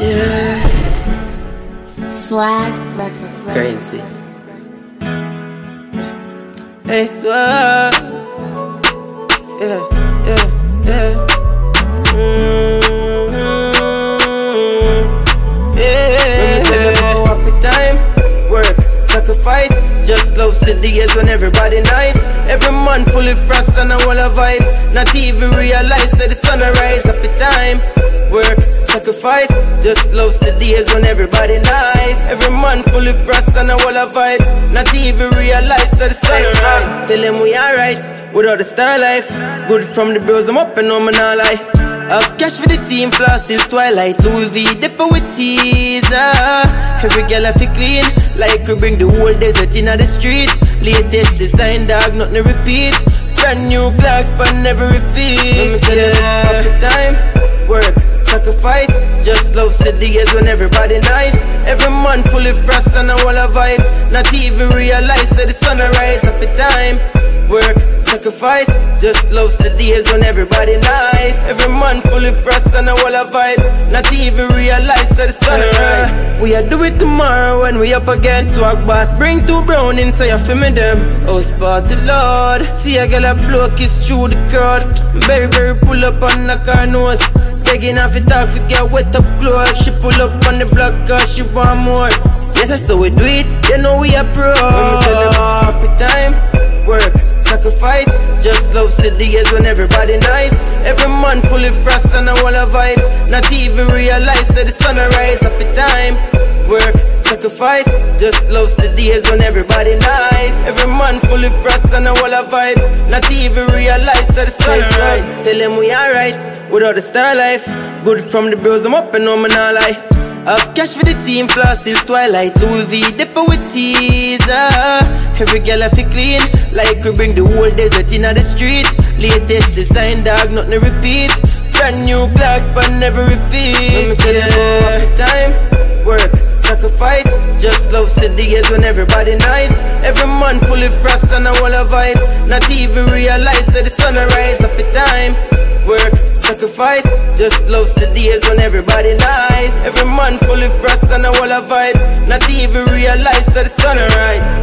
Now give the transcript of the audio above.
Yeah. Swag crazy. Hey, swag. Yeah. Sacrifice, just love city years when everybody nice. Every man full of frost and all the vibes. Not even realize that the sun arise. Happy time, work, sacrifice. Just love city years when everybody nice. Every man full of frost and all the vibes. Not even realize that the sun arise. Tell them we alright, without the star life. Good from the bros, I'm up and on my lie. Have cash for the team, floss till twilight. Louis V, dipper with teaser. Every girl I feel clean, like we bring the whole desert in the street. Latest design, dog, nothing repeat. Brand new clocks, but never repeat. Yeah. Time, work, sacrifice. Just love city years when everybody nice. Every man full of frost and all the vibes. Not even realize that the sun arise. Happy time, work, sacrifice. Just love city years when everybody nice. Every man full of frost and all the vibes. Not even realize that the sun arise. We a do it tomorrow when we up again. Swag boss, bring two brown inside your family them. Oh, spot the Lord. See a girl a blow kiss through the crowd. Berry pull up on the car nose. Begging off it talk, we get wet up close. She pull up on the block cause she want more. Yes, that's how we do it, you know we a pro. When we tell them it's happy time, work, sacrifice. Just love city years when everybody nice. Every man full of frost and all the vibes. Not even realize that the sun arise. Happy time, work, sacrifice. Just love city years when everybody nice. Every man full of frost and all the vibes. Not even realize that the sun arise. Tell them we alright, without the star life. Good from the bros, I'm up and on my lie. Have cash for the team, floss till twilight. Louis V, dipper with teaser. Every girl I feel clean, like we bring the whole desert in the street. Latest design, dog, nothing repeat. Brand new clocks, but never repeat. Let me tell you about the time, work, sacrifice. Just love city years when everybody nice. Every man full of frost and all the vibes. Not even realize that the sun arise. Happy time, work, sacrifice. Just love city years when everybody nice. Every man full of frost and all the vibes. Not even realize that the sun arise.